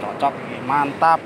Cocok, mantap.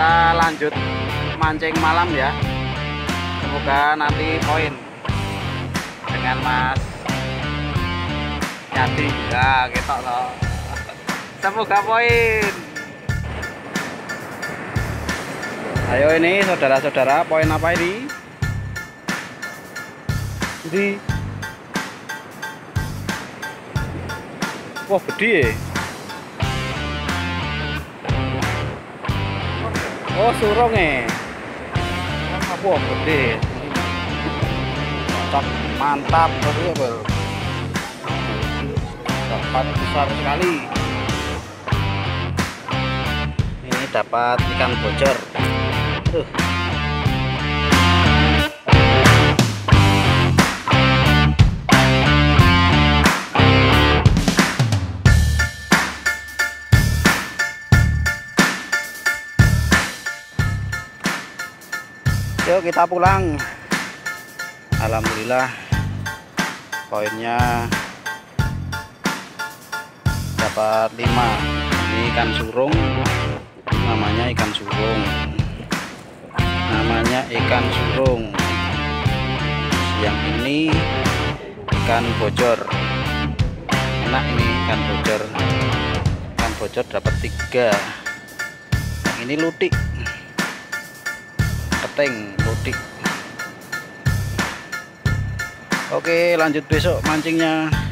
Kita lanjut mancing malam ya, semoga nanti poin dengan Mas Yadi ya, gitu loh, semoga poin. Ayo ini saudara-saudara, poin apa ini? Jadi wah gede. Oh surung ya, wah gede, cocok, mantap, dapat besar sekali. Ini dapat ikan bocor. Aduh. Yuk kita pulang. Alhamdulillah poinnya dapat 5. Ini ikan surung, namanya ikan surung, namanya ikan surung. Yang ini ikan bocor, enak ini ikan bocor. Ikan bocor dapat 3. Yang ini lutik, keting, lutik. Oke, lanjut besok mancingnya.